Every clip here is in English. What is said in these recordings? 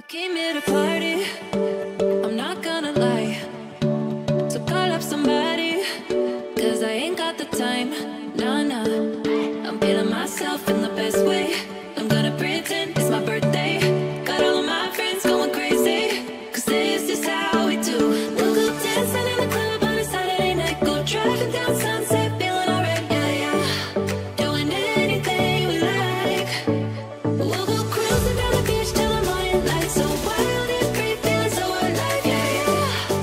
I came here to party, I'm not gonna lie. So call up somebody, cause I ain't got the time. Nah, nah, I'm feeling myself in the best way. I'm gonna pretend it's my birthday. Got all of my friends going crazy, cause this is how we do. We'll go dancing in the club on a Saturday night. Go driving down Sunset, feeling alright, yeah, yeah. Doing anything we like. We'll go cruising down the beach till the morning light. So wild and free, feeling so alive, yeah, yeah.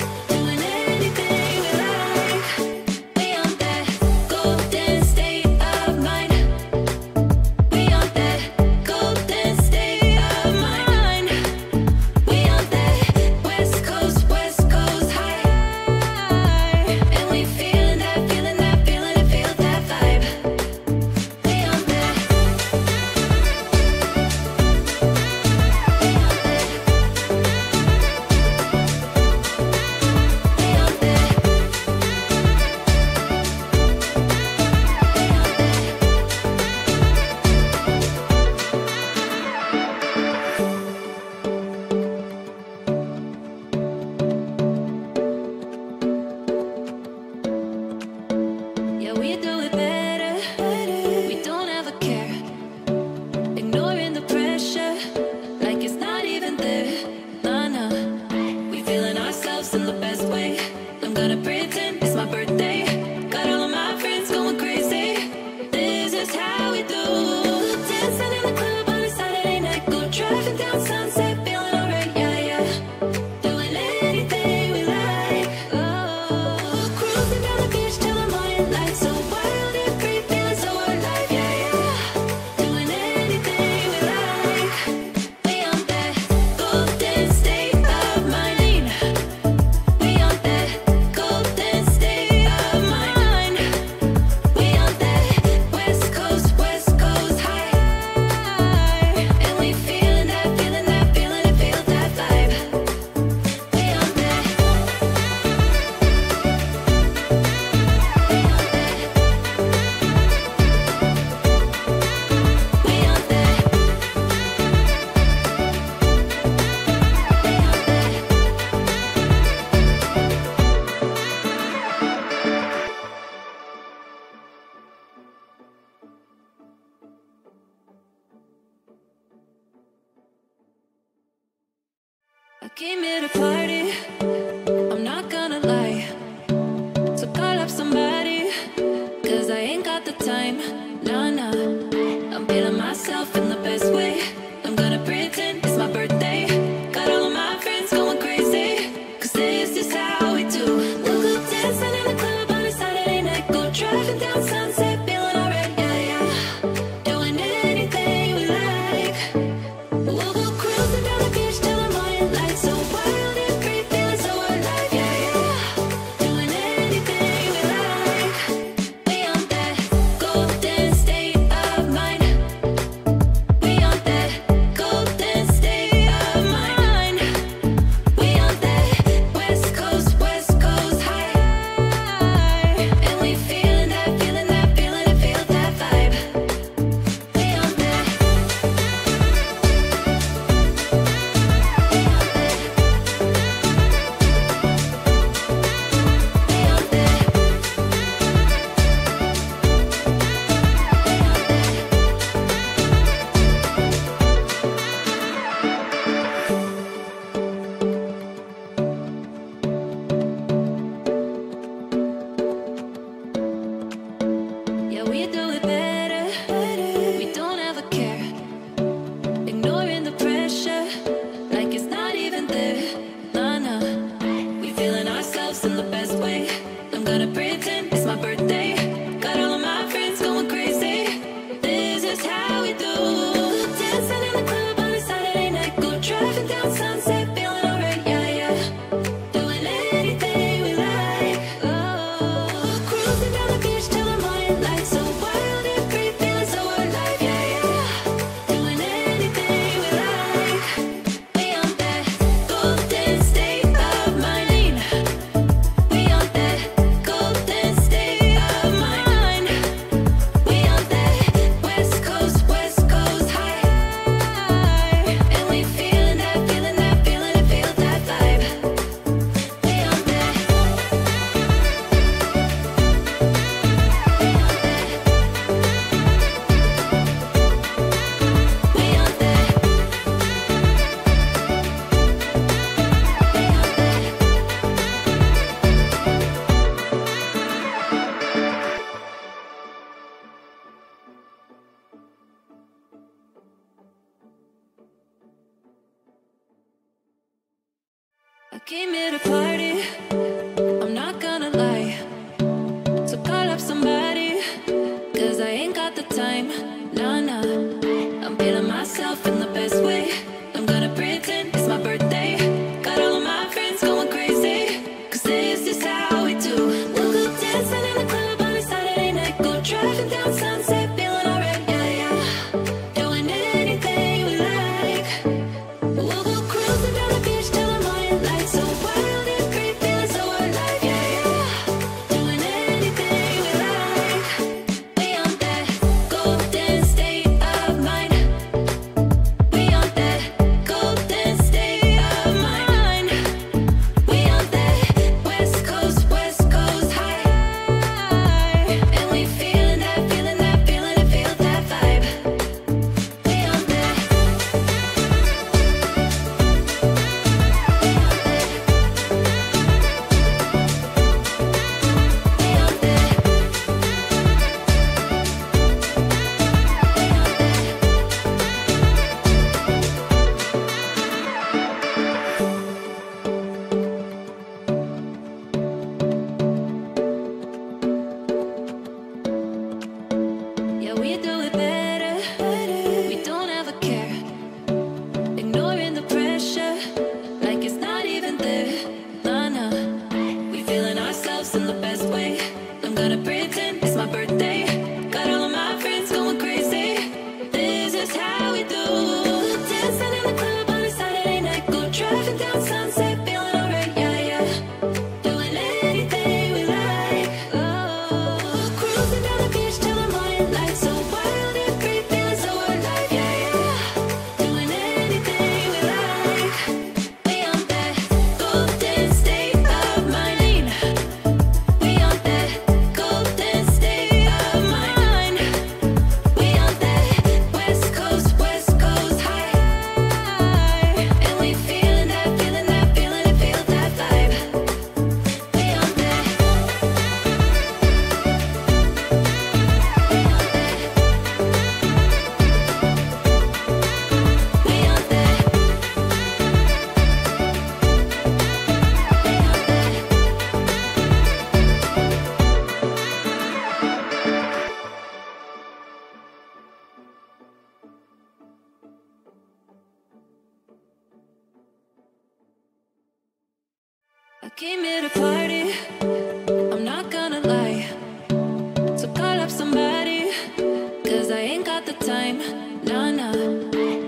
Doing anything we like. We on that golden state of mind. We on that golden state of mind. We on that West Coast high. And we feeling that, feeling that, feeling it, feel that vibe. We on that. We on that. We on that. We on that. Yeah, we do it better. We don't ever care. Ignoring the pressure, like it's not even there. Nah, nah, we feeling ourselves in the best way. I'm gonna pretend it's my birthday. Got all of my friends going crazy. This is how we do. Dancing in the club on a Saturday night. Go driving down Sunset, feeling alright, yeah, yeah. Doing anything we like. Oh, cruising down the beach till the morning light. So wild and free, feeling so alive, yeah, yeah. Doing anything we like. We on that golden state of mind. We on that golden state of mind. We on that West Coast high. And we feeling that, feeling that, feeling it, feel that vibe. We on that. We on that. We on that. We on that. I came here to party, I'm not gonna lie. So call up somebody, cause I ain't got the time. Nah, nah, I'm feeling myself in the best way. I'm gonna pretend it's my birthday. Got all of my friends going crazy, cause this is how we do. We'll go dancing in the club on a Saturday night. Go driving down Sunset, feeling alright, yeah, yeah. Doing anything we like. We'll go cruising down the beach till the morning light. So wild and free, feeling so I came here to party, I'm not gonna lie. To call up somebody, cause I ain't got the time. Nah, nah, I'm feeling myself in the best way. I'm gonna pretend it's my birthday. Got all of my friends going crazy, cause this is how we do. We'll go dancing in the club on a Saturday night. Go driving down Sunset, feeling alright, yeah, yeah. Doing anything we like. We'll go cruising down the beach till the morning light. So wild and free, feeling so alive, yeah, yeah. Doing anything we like. We on that golden state of mind. We on that golden state of mind. We on that West Coast high. And we feeling that, feeling that, feeling it, feel that vibe. We on that. We on that. We on that. We on that. Yeah, we do it better. We don't ever care. Ignoring the pressure, like it's not even there. Nah, nah, we feeling ourselves in the best way. I'm gonna pretend it's my birthday. Got all of my friends going crazy. This is how we do. Dancing in the club on a Saturday night. Go driving down Sunset, feeling alright, yeah, yeah. Doing anything we like. Oh, cruising down the beach till the morning light. So wild and free, feeling so alive, yeah, yeah. Doing anything we like. We on that golden state of mind. We on that golden state of mind. We on that West Coast high. And we feeling that, feeling that, feeling it, feel that vibe. We on that. We on that. We on that. We on that. I came here to party, I'm not gonna lie. To call up somebody, cause I ain't got the time. Nah, nah,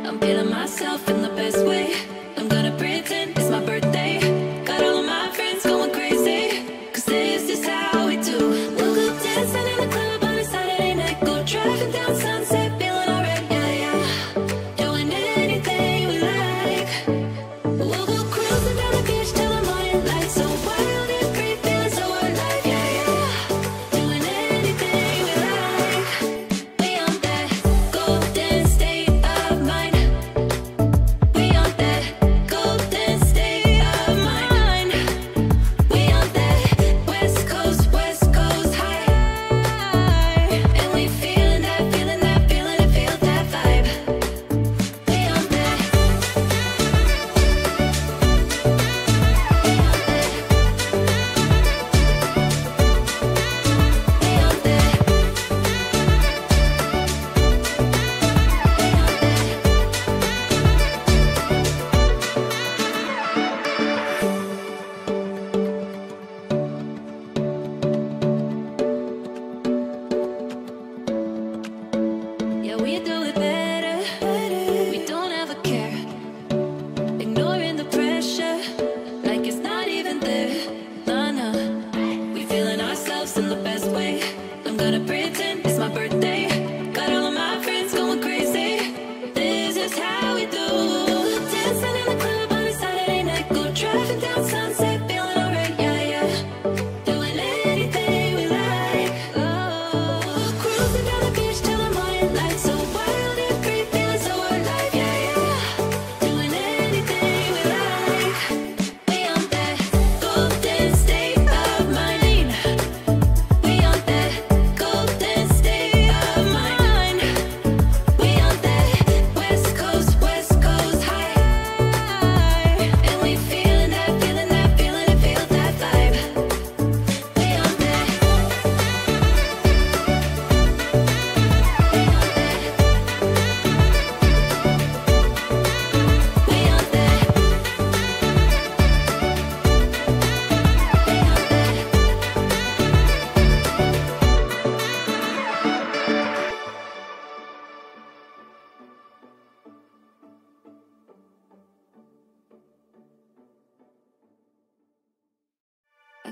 I'm feeling myself in the best way. I'm gonna pretend it's my birthday. Got all of my friends going crazy, cause this is how we do. We'll go dancing in the club on a Saturday night. Go driving down Sunset, feeling alright, yeah, yeah. Doing anything we like. We'll go cruising down the beach till the morning light. So wild and free, feeling so alive, yeah, yeah. Doing anything we like. We on that golden state of mind. We on that golden state of mind. We on that West Coast high. And we feeling that, feeling that, feeling it, feel that vibe. We on that. We on that. We on that. We on that. Yeah, we do it better. We don't ever care. Ignoring the pressure, like it's not even there. Nah, nah, we feeling ourselves in the best way. I'm gonna pretend it's my birthday. Got all of my friends going crazy. This is how we do. Dancing in the club on a Saturday night. Go driving down Sunset, feeling alright, yeah, yeah. Doing anything we like. Oh, cruising down the beach till the morning light. So wild and free, feeling so alive, yeah, yeah. Doing anything we like.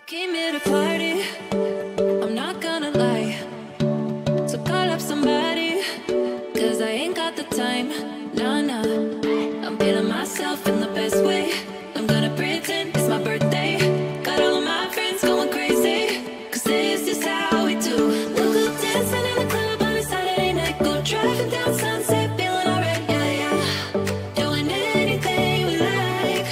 Came here to party, I'm not gonna lie. So call up somebody, cause I ain't got the time. Nah, nah, I'm feeling myself in the best way. I'm gonna pretend it's my birthday. Got all of my friends going crazy, cause this is how we do. Look up dancing in the club on a Saturday night. Go driving down Sunset, feeling alright, yeah, yeah. Doing anything we like.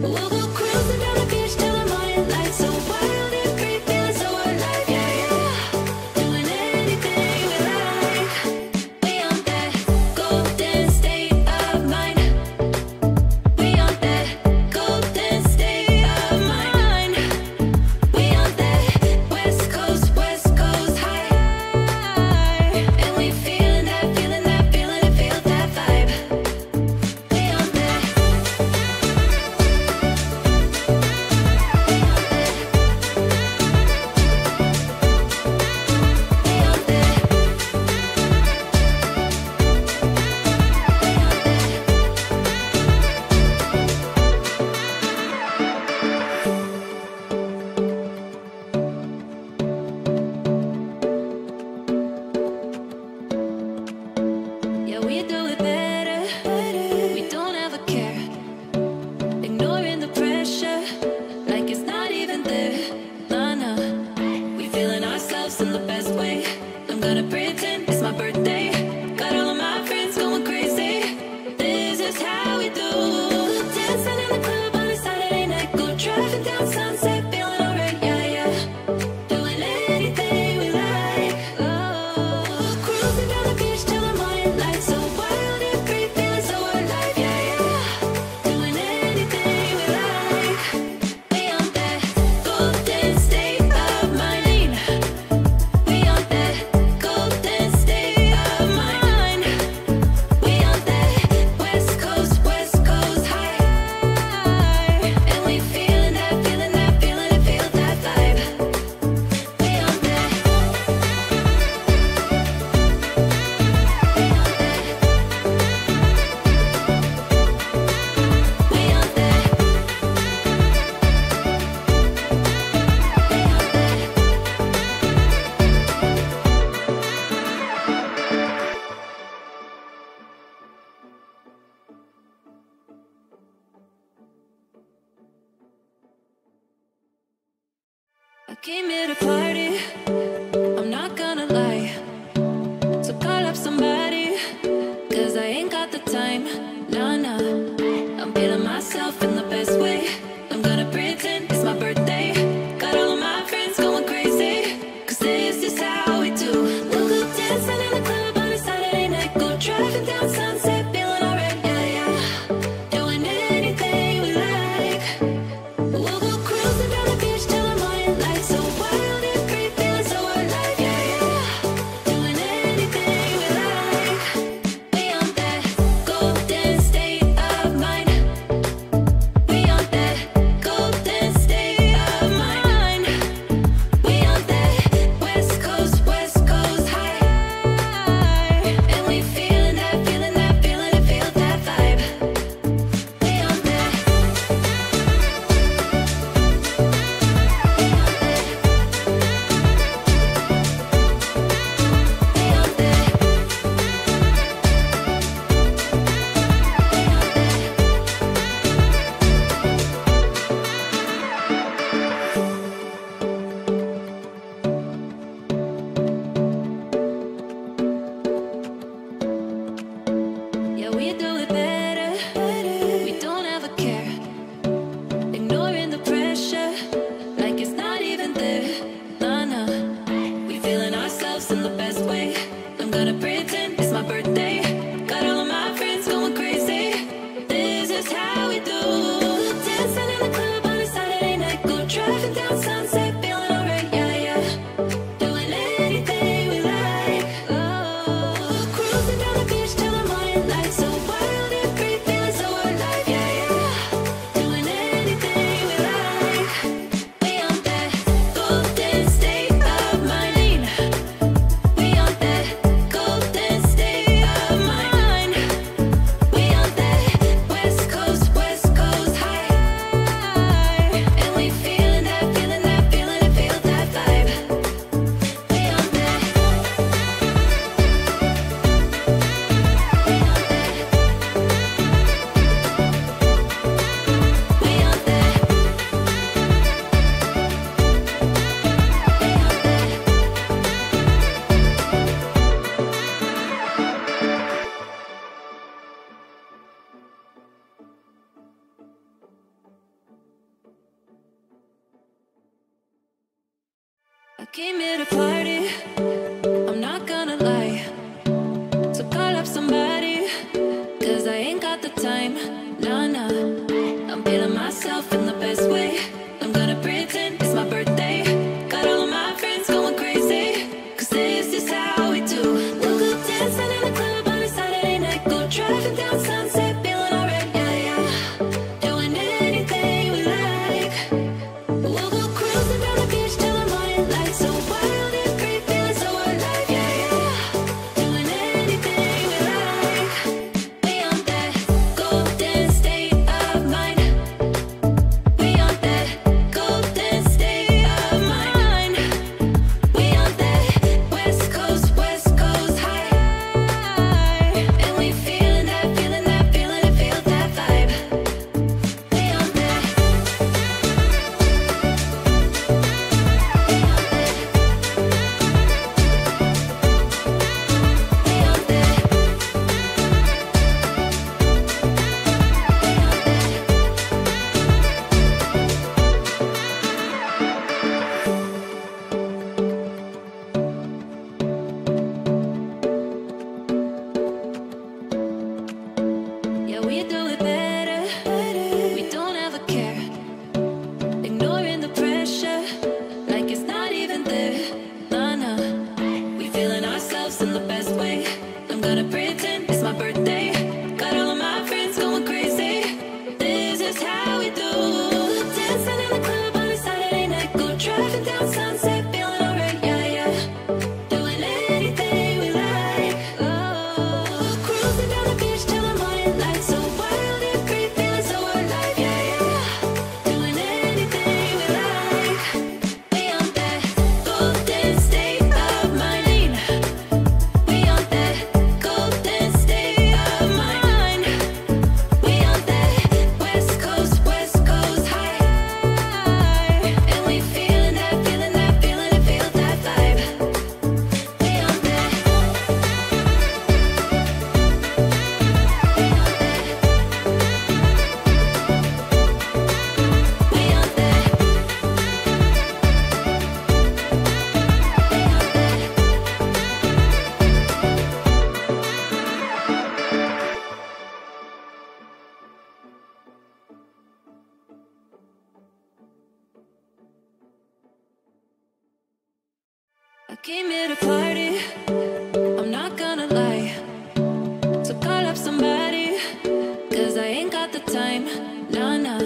We'll go cruising down the beach till the morning light. So wild and free, feeling so alive, yeah, yeah. Doing anything we like. We on that golden state of mind. We on that golden state of mind. We on that West Coast high. And we feeling that, feeling that, feeling it, feel that vibe. We on that. Yeah, we do it better. We don't ever care. Ignoring the pressure, like it's not even there. Nah, nah, we feeling ourselves in the best way. I'm gonna pretend it's my birthday. Got all of my friends going crazy. This is how we do. Dancing in the club on a Saturday night. Go driving down Sunset, feeling alright, yeah, yeah. Doing anything we like. Oh, cruising down the beach till the morning light. So wild and free, feeling so alive, yeah, yeah. Doing anything we like. We on that golden state of mind. We on that golden state of mind. We on that West Coast high. And we feeling that, feeling that, feeling it, feel that vibe. We on that. We on that. We on that. We on that. I came here to party, I'm not gonna lie. So call up somebody, cause I ain't got the time. Nah, nah, I'm feeling myself in the best way. I'm gonna pretend it's my birthday. Got all of my friends going crazy, cause this is how we do. We'll go dancing in the club on a Saturday night. Go driving down Sunset, feeling alright, yeah, yeah. Doing anything we like. We'll go cruising down the beach till the morning light. So wild and free, feeling so alive, yeah, yeah. Doing anything we like. We on that golden state of mind. Came here to party, I'm not gonna lie. So call up somebody, cause I ain't got the time. Nah, nah, I'm feeling myself in the best way. I'm gonna pretend it's my birthday. Got all of my friends going crazy, cause this is how we do. We'll go dancing in the club on a Saturday night. Go driving down Sunset, feeling alright, yeah, yeah. Doing anything we like. We'll go cruising down the beach till the morning light. So wild and free, feeling so alive, yeah, yeah. Doing anything we like. We on that golden state of mind. We on that golden state of mind. We on that West Coast high. And we feeling that, feeling that, feeling it, feel that vibe. We on that. We on that. We on that. We on that. Yeah, we do it better. We don't ever care. Ignoring the pressure, like it's not even there. Nah, nah, we feeling ourselves in the best way. I'm gonna pretend it's my birthday. Got all of my friends going crazy. This is how we do. Dancing in the club on a Saturday night. Go driving down Sunset, feeling alright, yeah, yeah. Doing anything we like. Oh, cruising down the beach till the morning light. So wild and free, feeling so alive, yeah, yeah. Doing anything we like. We on that golden state of mind. We on that golden state of mind. We on that West Coast high. And we feeling that, feeling that, feeling it, feel that vibe. We on that. We on that. We on that. We on that. I came here to party, I'm not gonna lie. So call up somebody, cause I ain't got the time. Nah, nah,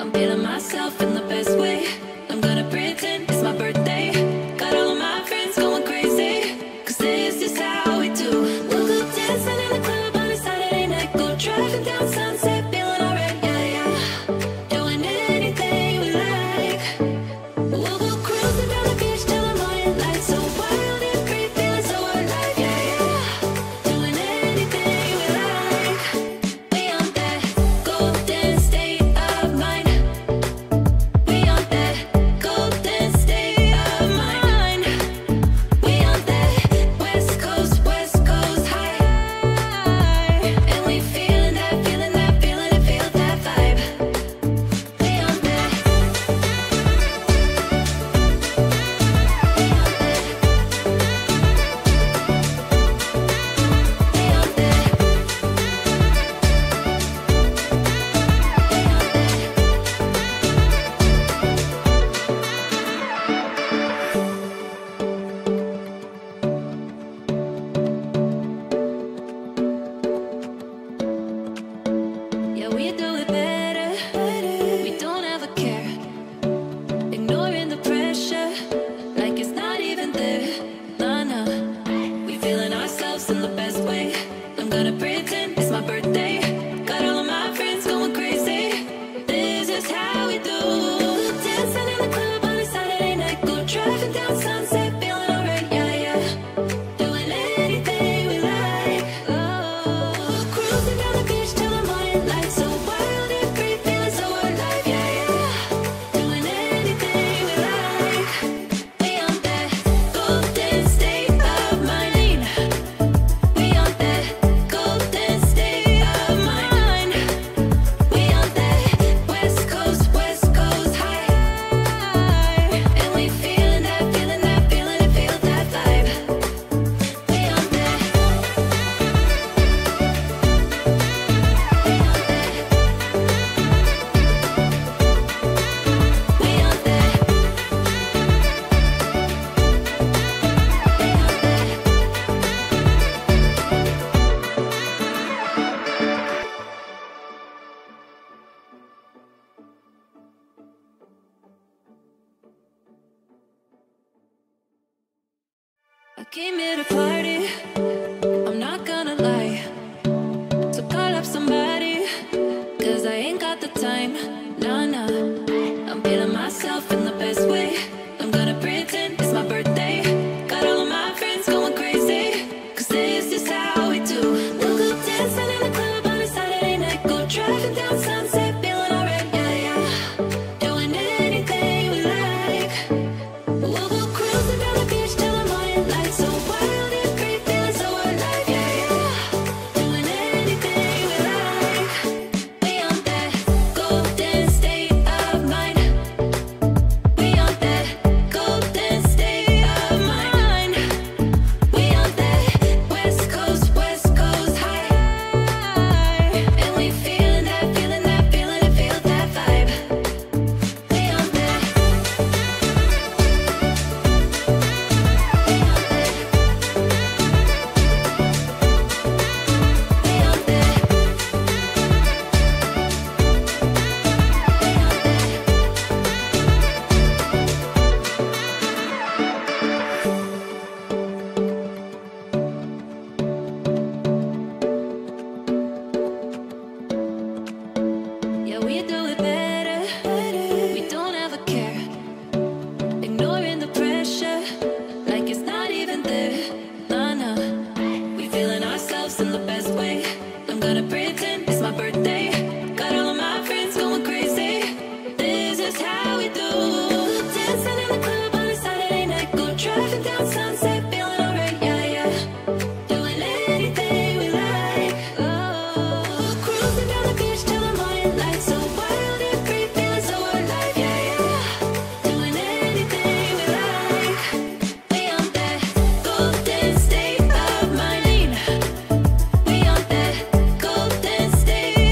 I'm feeling myself in the best way. I'm gonna pretend it's my birthday. Got all of my friends going crazy, cause this is how we do. We'll go dancing in the club on a Saturday night. Go driving down Sunset, feeling alright, yeah, yeah. Doing anything we like. We'll go cruising down the beach till the morning light. So wild and free, feeling so alive, yeah, yeah. Doing anything we like. We on that golden state of mind. We on that golden state of mind. We on that West Coast high. And we feeling that, feeling that, feeling it, feel that vibe. We on that. We on that. We on that. We on that. Yeah, we do it better. We don't ever care. Ignoring the pressure, like it's not even there. Nah, nah, we feeling ourselves in the best way. I'm gonna pretend it's my birthday. Got all of my friends going crazy. This is how we do. Dancing in the club on a Saturday night. Go driving down Sunset, feeling alright, yeah, yeah. Doing anything we like. Oh, cruising down the beach till the morning light. So wild and free. came here to party, I'm not gonna lie. So call up somebody, cause I ain't got the time. Nah, nah, I'm feeling myself in the best way. I'm gonna pretend it's my birthday. Got all of my friends going crazy, cause this is how we do. We'll go dancing in the club on a Saturday night. Go driving down Sunset, feeling alright, yeah, yeah. Doing anything we like. We'll go cruising down the beach till the morning light. So wild and free, feeling so alive, yeah, yeah. Doing anything we like. We on that golden state of mind. We on that golden state of mind. We on that West Coast high. And we feeling that, feeling that, feeling it, feel that vibe. We on that. We on that. We on that. We on that. Yeah, we do it better. We don't ever care. Ignoring the pressure, like it's not even there. Nah, nah, we feeling ourselves in the best way. I'm gonna pretend it's my birthday. Got all of my friends going crazy. This is how we do. Dancing in the club on a Saturday night. Go driving down Sunset, feeling alright, yeah, yeah.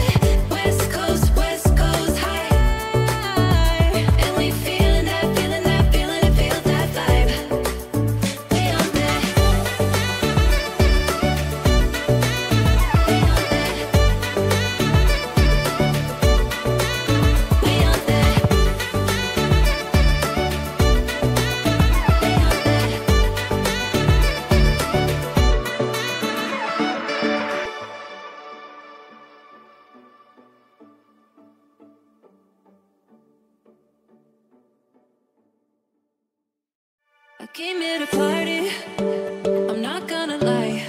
Doing anything we like. Oh, cruising down the beach till the morning light. So wild and free, feeling so alive, yeah, yeah. Doing anything we like. We on that golden state of mind. We on that golden state of mind. We on that West Coast high. And we feeling that, feeling that, feeling it, feel that vibe. We on that. We on that. We on that. We on that. I came here to party, I'm not gonna lie.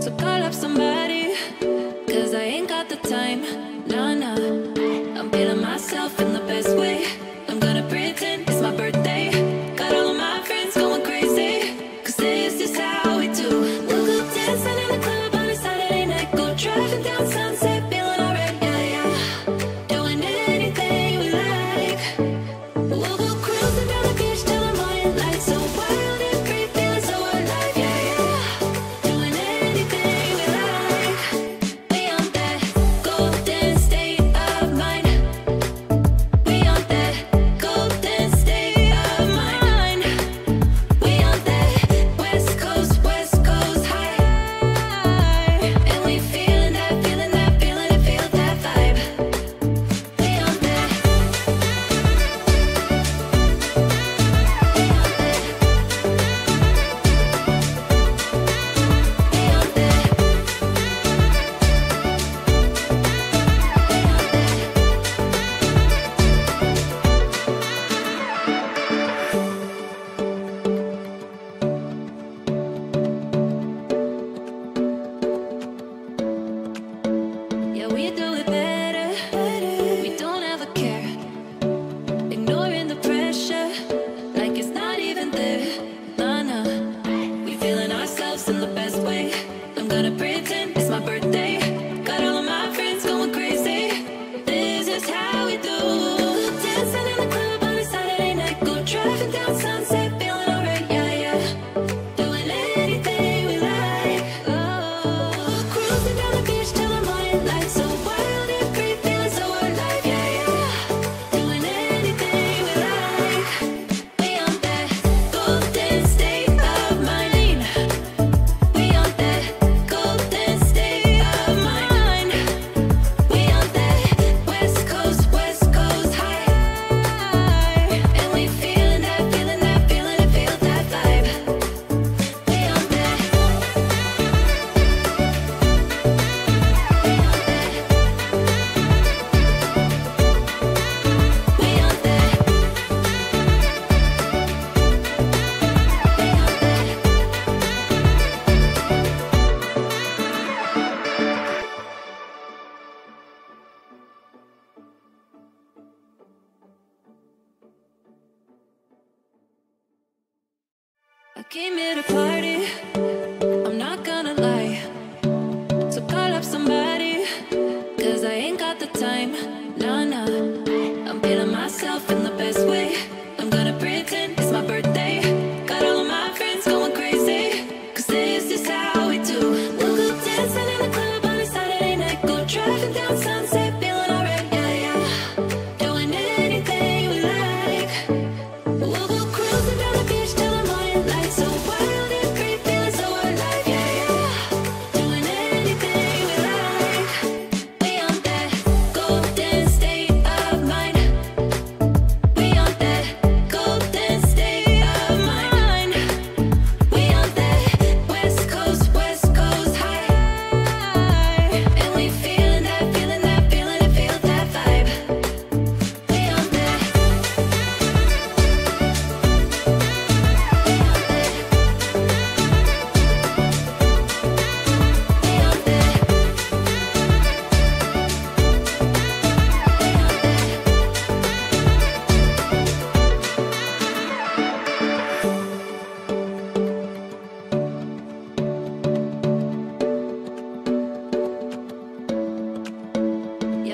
So call up somebody, cause I ain't got the time. Nah, nah, I'm feeling myself in the best way. I'm gonna pretend it's my birthday. Got all of my friends going crazy, cause this is how we do. We'll go dancing in the club on a Saturday night. Go driving down Sunset, feeling alright, yeah, yeah. Doing anything we like. We'll go cruising down the beach till the morning light. So wild and free, feeling so alive, yeah, yeah. Doing anything we like. We on that golden state of mind. We on that golden state of mind. We on that West Coast high. And we feeling that, feeling that, feeling it, feel that vibe. We on that. We on that. We on that. We on that. Yeah, we do it better. We don't ever care. Ignoring the pressure, like it's not even there. Nah, nah, we feeling ourselves in the best way. I'm gonna pretend it's my birthday. Got all of my friends going crazy. This is how we do. Dancing in the club on a Saturday night. Go driving down Sunset, feeling alright, yeah, yeah. Doing anything we like. Oh, cruising down the beach till the morning light. So wild and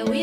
Go.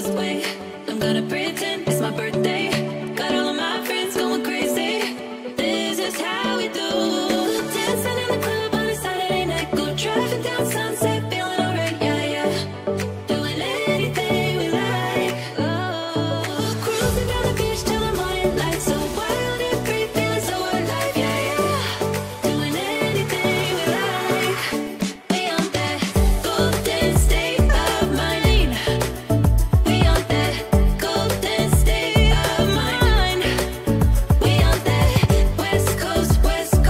best way. I'm gonna pretend it's my birthday. Got all of my friends going crazy. This is how we do. Dancing in the club on a Saturday night. Go driving down Sunset, feeling alright, yeah, yeah. Doing anything we like, oh. Cruising down the beach till the morning light. So wild and free, feeling so alive, yeah, yeah. Doing anything we like. We on that golden stage. I came here to party, I'm not gonna lie.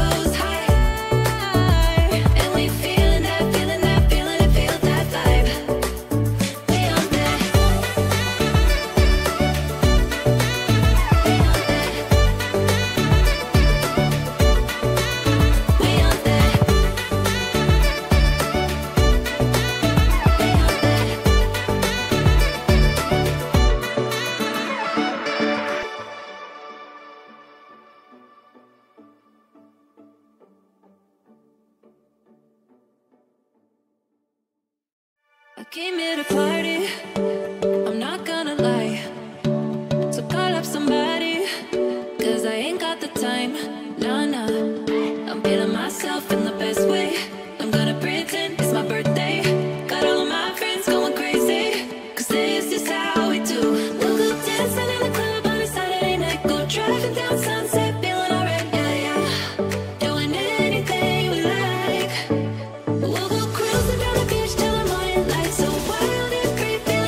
So call up somebody, cause I ain't got the time. Nah, nah, I'm feeling myself in the best way. I'm gonna pretend it's my birthday. Got all of my friends going crazy, cause this is how we do. We'll go dancing in the club on a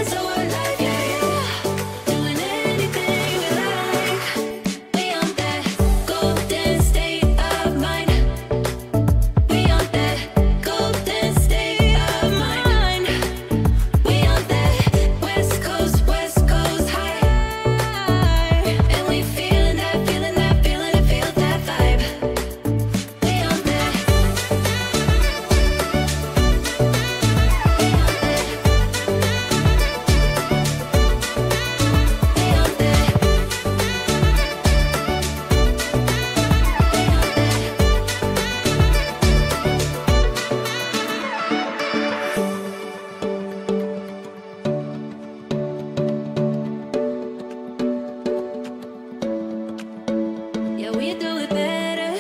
Saturday night. Go driving down Sunset, feeling alright, yeah, yeah. Doing anything we like. We'll go cruising down the beach till the morning light. So wild and free, feeling so alive, yeah, yeah. Doing anything we like. We on that golden state of mind. We on that golden state of mind. We on that West Coast high. And we feeling that, feeling that, feeling it, feel that vibe. We on that. Yeah, we do it better.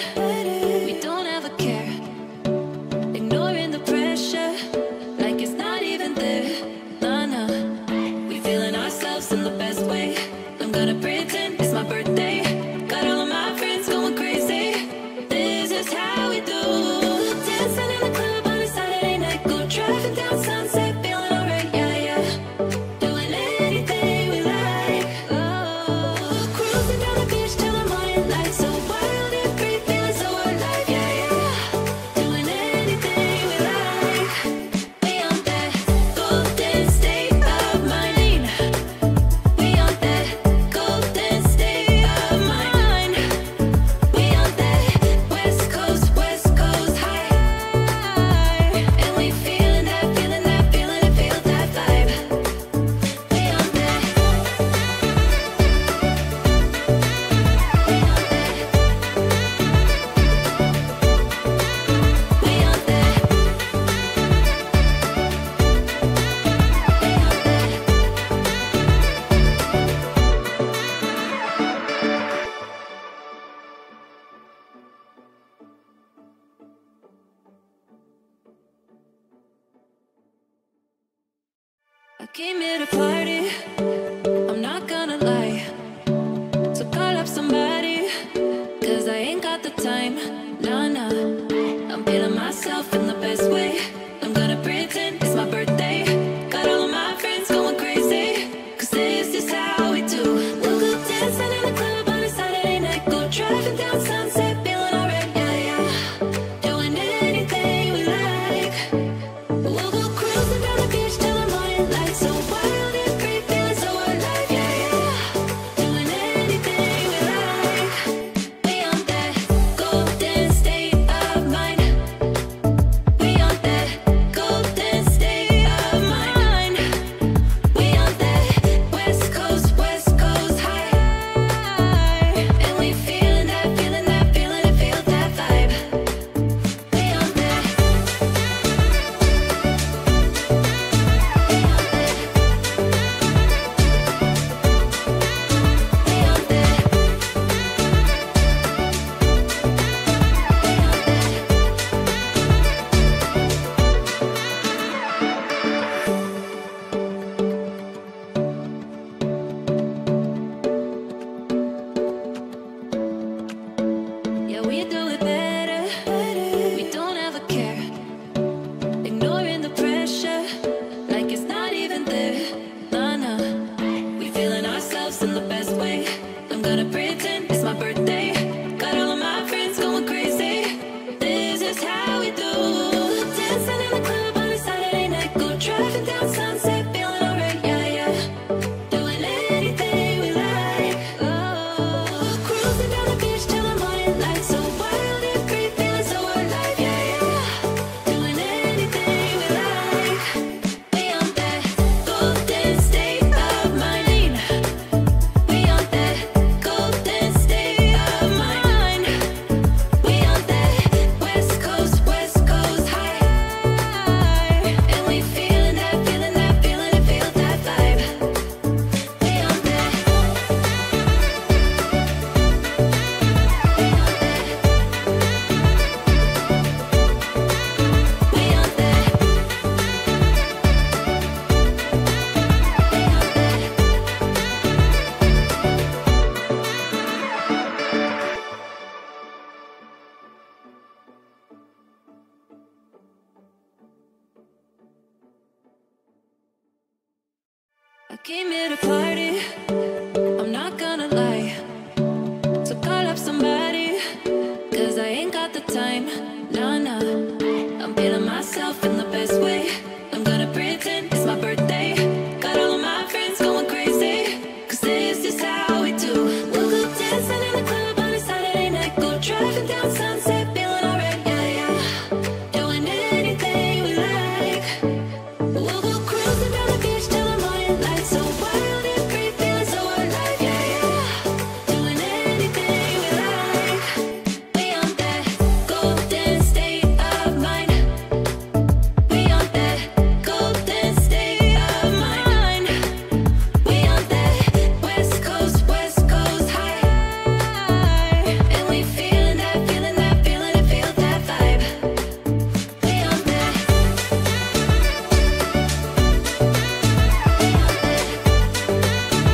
We don't ever care. Ignoring the pressure, like it's not even there. Nah, nah, we feeling ourselves in the best way. I'm gonna pretend it's my birthday. Got all of my friends going crazy. This is how we do. Dancing in the club on a Saturday night. Go driving down Sunset, feeling alright, yeah, yeah. Doing anything we like, oh. Cruising down the beach till the morning light. So wild and free, feeling so alive, yeah, yeah. Doing anything we like. We on that golden state of mind. We on that golden state of mind. We on that West Coast high. And we feeling that, feeling that, feeling it, feel that vibe. We on that. We on that. We on that. We on that. I came here to party, I'm not gonna lie. So call up somebody, cause I ain't got the time. Nah, nah, I'm feeling myself in the best way. I'm gonna pretend it's my birthday. Got all of my friends going crazy, cause this is how we do. We'll go dancing in the club on a Saturday night. Go driving down Sunset, feeling alright, yeah, yeah. Doing anything we like. We'll go cruising down the beach till the morning light. So wild and this in the best way. I'm gonna pretend it's my birthday. Got all of my friends going crazy. This is how we do. Dancing in the club on a Saturday night. Go driving down Sunset, feeling alright, yeah, yeah. Doing anything we like, oh. Cruising down the beach till the morning light. So wild and free, feeling so alive, yeah, yeah. Doing anything we like. We on that golden stage. I came here to party, I'm not gonna lie. So call up somebody, cause I ain't got the time. Nah, nah, I'm feeling myself in the best way. I'm gonna pretend it's my birthday. Got all of my friends going crazy, cause this is how we do. We'll go dancing in the club on a Saturday night. Go driving down Sunset, feeling alright, yeah, yeah. Doing anything we like. We'll go cruising down the beach till I'm so wild and free, feeling so alive, yeah, yeah. Doing anything we like. We on that golden state of mind.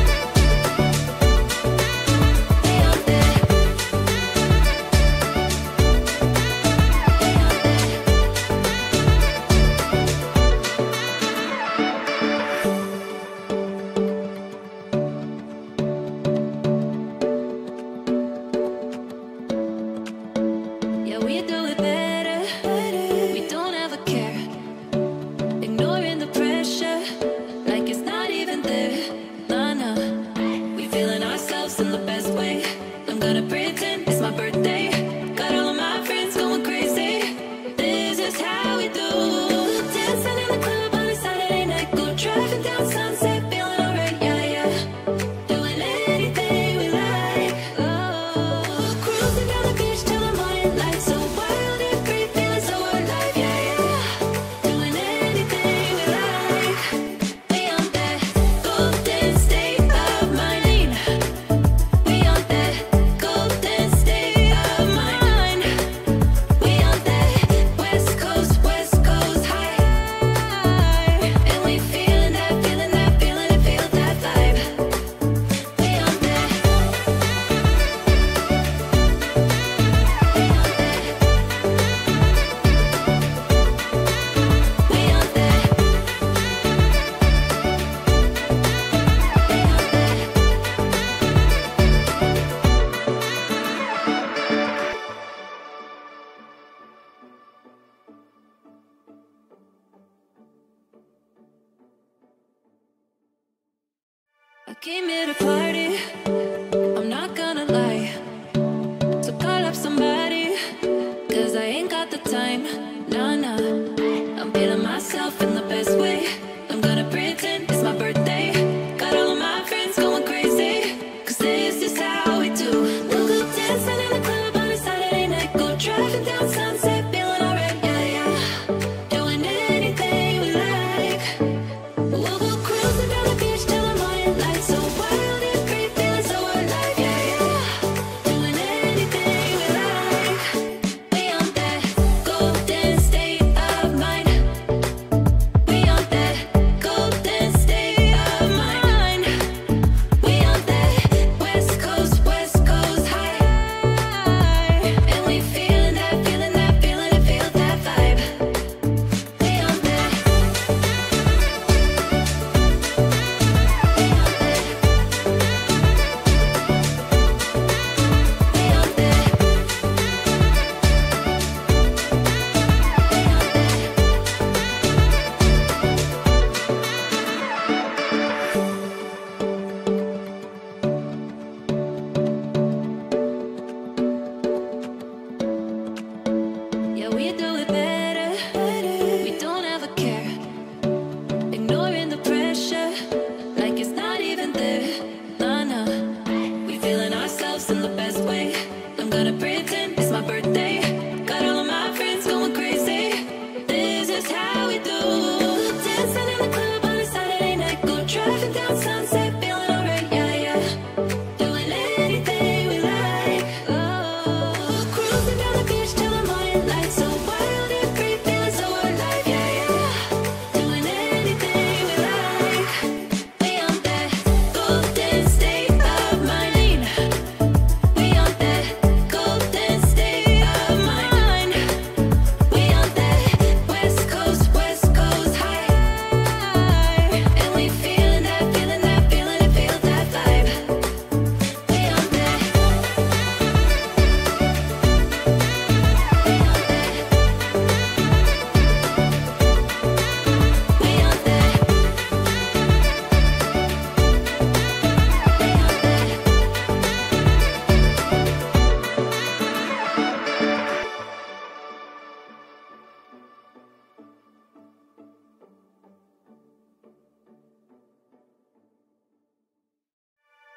We on that golden state of mind. We on that West Coast high. And we feeling that, feeling that, feeling it, feel that vibe. We on that. We do it better, we don't ever care. Ignoring the pressure, like it's not even there. Nah, nah, we feeling ourselves in the best way. I'm gonna pretend it's my birthday. Got all of my friends going crazy. This is how we do. Dancing in the club on a Saturday night. Go driving down Sunset, feeling alright, yeah, yeah. Doing anything we like, oh. Cruising down the beach till the morning light. So wild and free, feeling so alive, yeah, yeah. Doing anything we like. We on that golden state of mind. We on that golden state of mind. We on that West Coast high. And we feeling that, feeling that, feeling it, feel that vibe. We on that. We on that. We on that. We on that. I came here to party, I'm not gonna lie. So call up somebody, cause I ain't got the time. Nah, nah, I'm feeling myself in the best way. I'm gonna pretend it's my birthday. Got all of my friends going crazy, cause this is how we do. We'll go dancing in the club on a Saturday night. Go driving down Sunset, feeling alright, yeah, yeah. Doing anything we like. We'll go cruising down the beach till the morning light. So wild and free, feeling so alive, yeah, yeah. Doing anything we like. We on that golden state of mind. We on that golden state of mind. We on that West Coast high. And we feeling that, feeling that, feeling it, feel that vibe. We on that. We on that.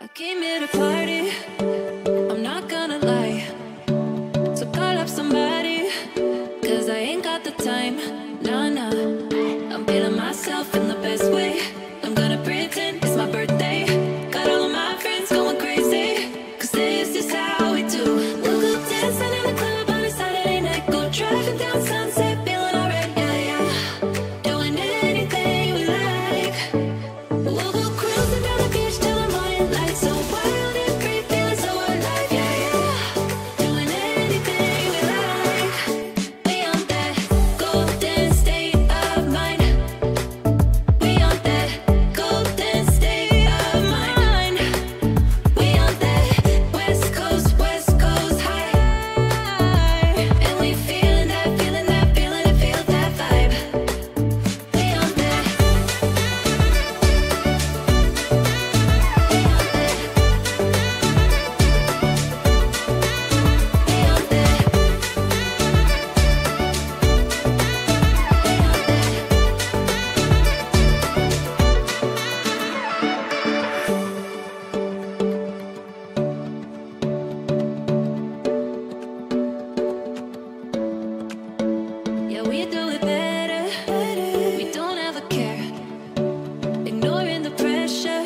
I came here to party, I'm not gonna lie. So call up somebody, cause I ain't got the time. Nah, I'm feeling myself in the best way. I'm gonna pretend it's my birthday. Got all of my friends going crazy, cause this is how we do. We'll go dancing in the club on a Saturday night. Go driving down Sunset, feeling alright, yeah. Doing anything we like. We'll go cruising down the beach till the morning light. So wild and free, feeling so alive, yeah. Doing anything we like. We on that golden state of mind. We on that golden state of mind. We on that West Coast high. And we feeling that, feeling that, feeling it, feel that vibe. We on that. Yeah, we do it better. We don't ever care. Ignoring the pressure,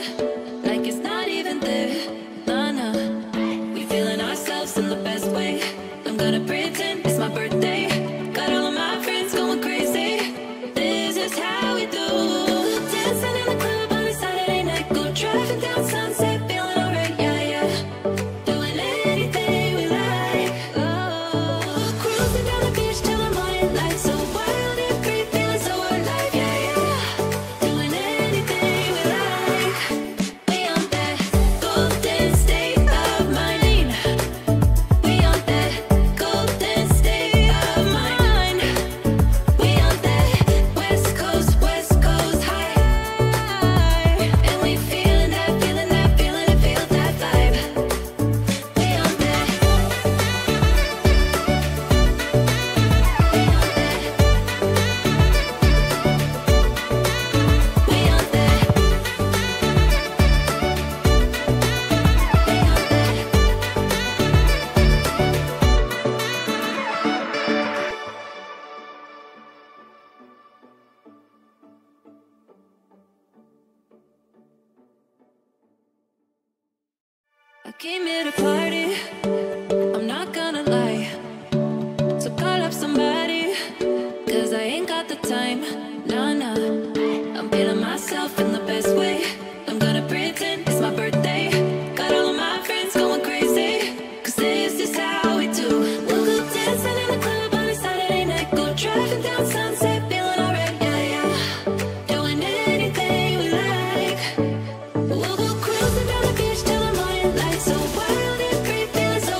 like it's not even there. Nah, we feeling ourselves in the best way. I'm gonna pretend it's my birthday. Got all of my friends going crazy. This is how we do. Dancing in the club on a Saturday night. Go driving down Sunset, feeling alright, yeah. Doing anything we like. Oh, cruising down the beach till the morning light. So wild and free, feeling so alive, yeah. Doing anything we like. We on that golden state of mind. We on that golden state of mind. We on that West Coast high. And we feeling that, feeling that, feeling it, feel that vibe. We on that. We on that. We on that. I came here to party, I'm not gonna lie. So call up somebody, cause I ain't got the time. Nah, I'm feeling myself in the best way. I'm gonna pretend it's my birthday. Got all of my friends going crazy, cause this is how we do. We'll go dancing in the club on a Saturday night. Go driving down Sunset, feeling alright, yeah. Doing anything we like. We'll go cruising down the beach till the morning light. So wild and free, feeling so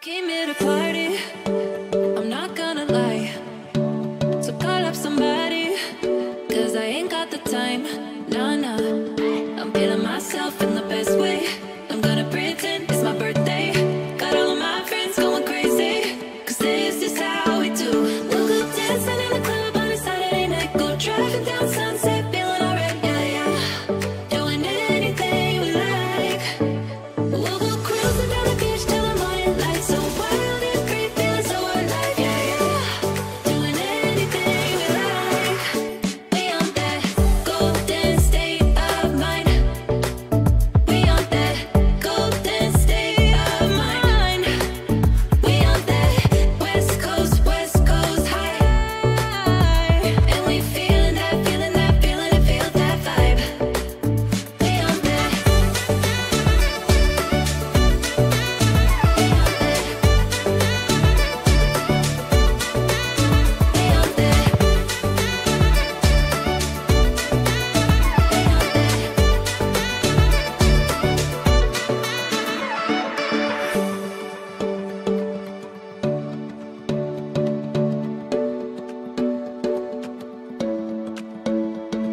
came here to party, I'm not gonna lie. So call up somebody, cause I ain't got the time. Nah, I'm feeling myself in the best way. I'm gonna pretend it's my birthday. Got all of my friends going crazy, cause this is how we do. We'll go dancing in the club on a Saturday night. Go driving down Sunset, feeling alright, yeah. Doing anything we like. We'll go cruising down the beach till the morning light. So wild and free, feeling so alive, yeah. Doing anything we like. We on that golden state of mind. We on that golden state of mind. We on that West Coast high. And we feeling that, feeling that, feeling it, feel that vibe. We on that.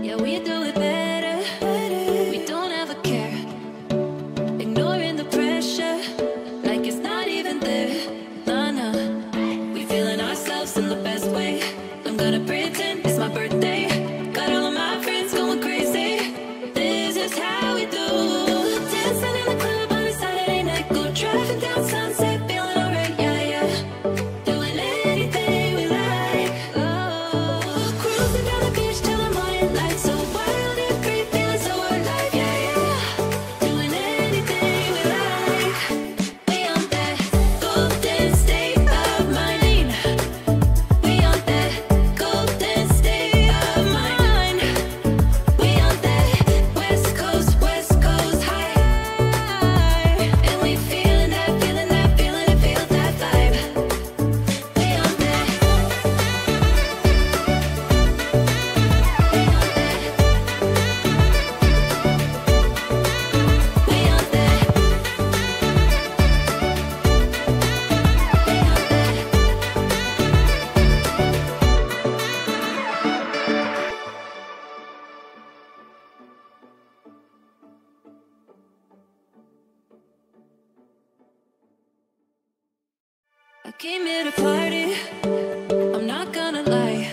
Yeah, we do it better. We don't ever care. Ignoring the pressure, like it's not even there. Nah, we feeling ourselves in the best way. I'm gonna pretend it's my birthday. Got all of my friends going crazy. This is how we do. Dancing in the club on a Saturday night. Go driving down Sunset, feeling alright, yeah. Doing anything we like. Oh, cruising down the beach till the morning light. So wild and free, feeling so alive, yeah. Doing anything we like. We on that golden state of mind. We on that golden state of mind. We on that West Coast high. And we feeling that, feeling that, feeling it, feel that vibe. We on that. We on that. We on that. I came here to party, I'm not gonna lie.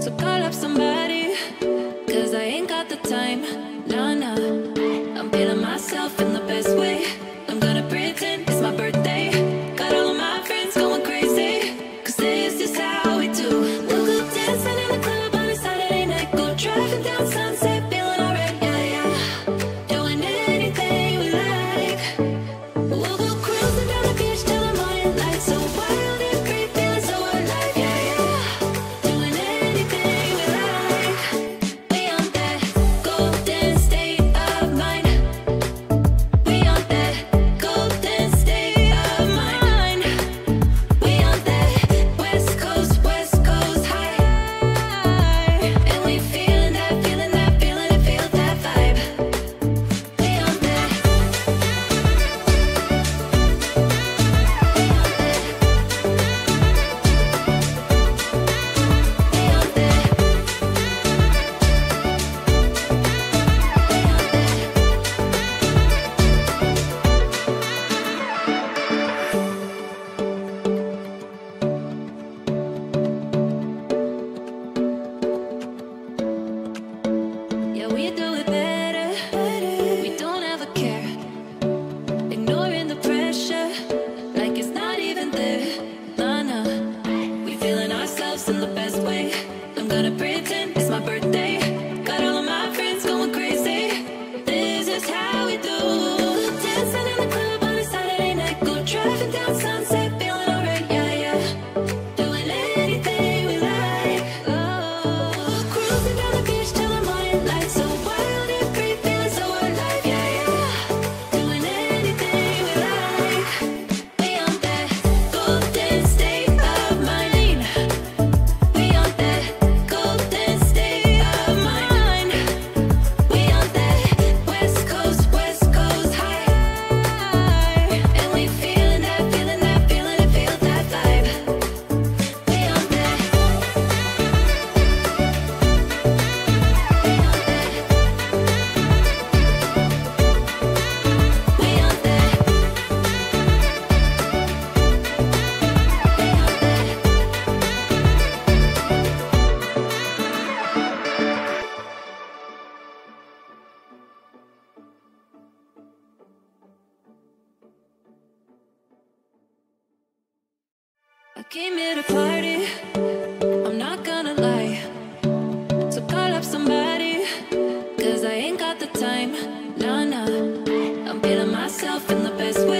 So call up somebody, cause I ain't got the time. Nah, I'm feeling myself in the best way. I'm gonna pretend it's my birthday. Got all of my friends going crazy, cause this is how we do. We'll go dancing in the club on a Saturday night. Go driving down Sunset, feeling alright, yeah. Doing anything we like. We'll go cruising down the beach till the morning light. So wild and free, feeling so came here to party, I'm not gonna lie. So call up somebody, cause I ain't got the time. Nah, nah, I'm feeling myself in the best way.